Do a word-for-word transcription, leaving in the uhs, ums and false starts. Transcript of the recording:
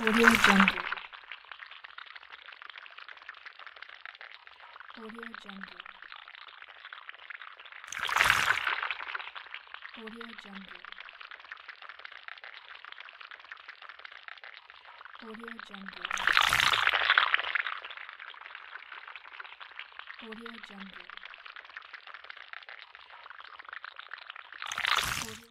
Audio Jungle. Audio Jungle. Audio Jungle. Audio Jungle. Audio Jungle.